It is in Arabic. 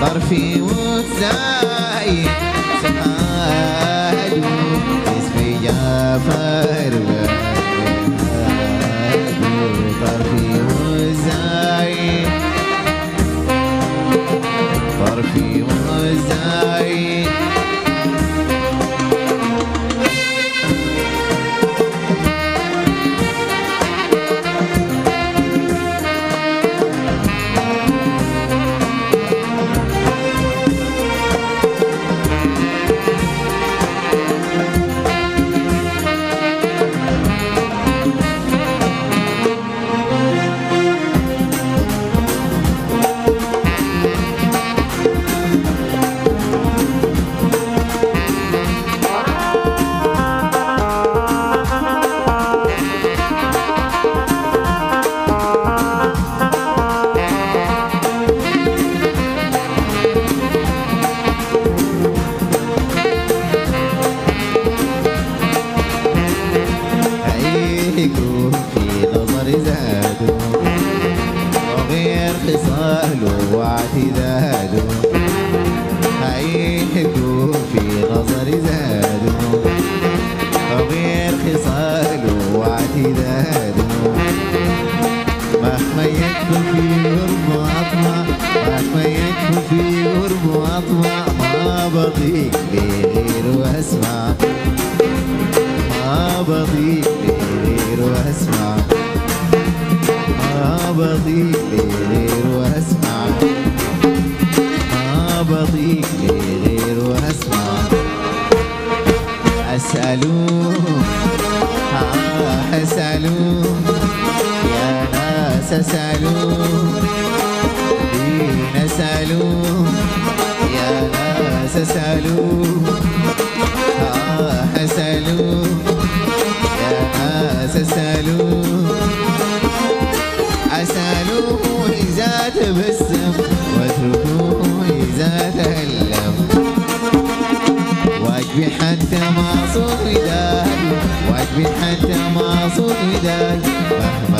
طرفي وزايد سعاد اسمي جعفر طرفي وزايد طرفي وزايد حتى ما صوت وداي مهما